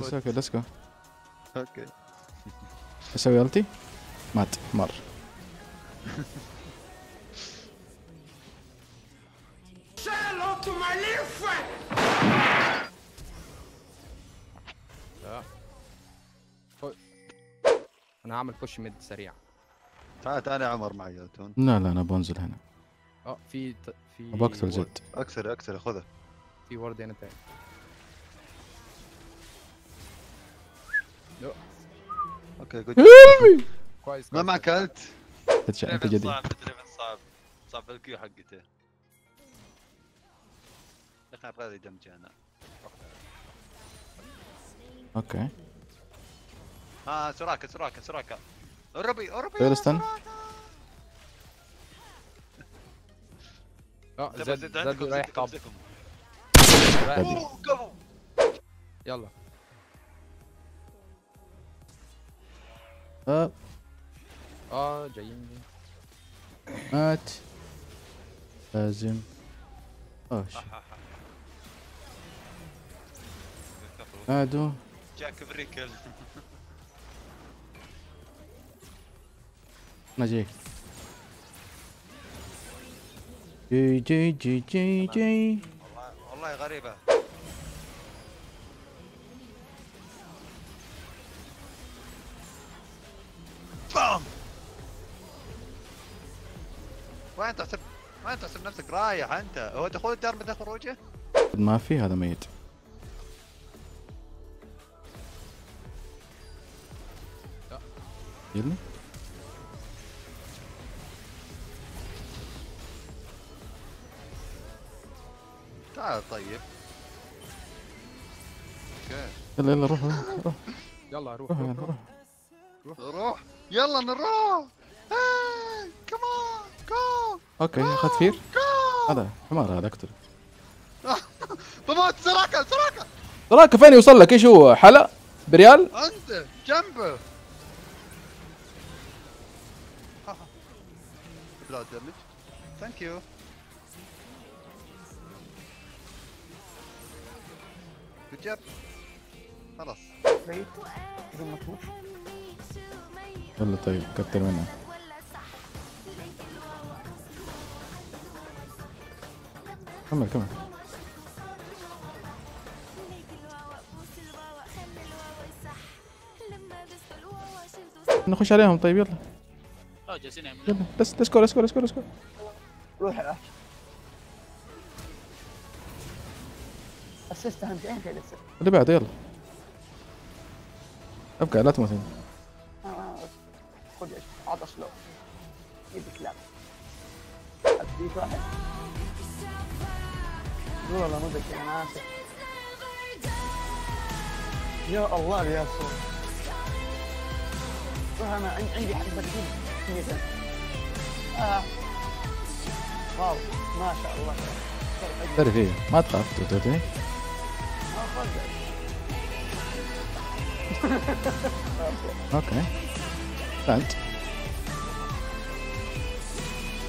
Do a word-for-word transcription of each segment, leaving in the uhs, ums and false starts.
It's okay, let's go. Okay. اسوي التي؟ مات مر. لا. انا هعمل بوش ميد سريع. تعال تعال يا عمر معي يا تون. لا لا انا بنزل هنا. اه في في بقتل زد. اكسر اكسر خذها. في ورد هنا تاني. لا. اوكي جود. كويس ما معك ألت. انت جديد. صعب صعب صعب الكيو حقته. دخل هذه دمجة هنا. اوكي. ها سراكة سراكة سراكة. اوروبي اوروبي. تريستانا. اه زد زد رايح طب. يلا. اه اه جايين مات لازم اه شيء هادو جاك بريكل انا جاي جي جي جي جي جي والله غريبة وين تحسب وين تحسب نفسك رايح انت؟ هو دخول الدار من خروجه؟ ما في هذا ميت. لا يلا تعال طيب. اوكي يلا يلا روح روح يلا روح روح روح روح, روح. يلا نروح. هاي كمان جو اوكي اخذت فير هذا حمار هذا اقتله طموت سراكه سراكه سراكه فين يوصل لك ايش هو حلا بريال انت جنبه بلا دمج ثانك يو جود جاب خلاص بعيد بدون ما تموت يلا طيب كتر منها كمل كمل نخش عليهم طيب يلا اه جالسين يعملوا يلا ليتس ليتس جو ليتس جو ليتس جو ليتس جو روح يا احمد اسست اهم شيء اهم شيء اللي بعده يلا ابقى لا تموت خذ عطش له ايد كلاب اديك واحد والله ما ذكي انا اسف يا الله يا صوت انا عندي حبه كذا اه واو ما شاء الله تقدر فيه ما تخاف تقدر اوكي فهمت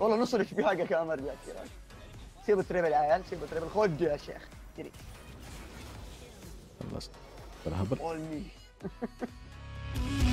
والله نصرك في حاجه كمان رجعت. سيب التريبل العيال سيب التريبل خد يا شيخ جري خلصت.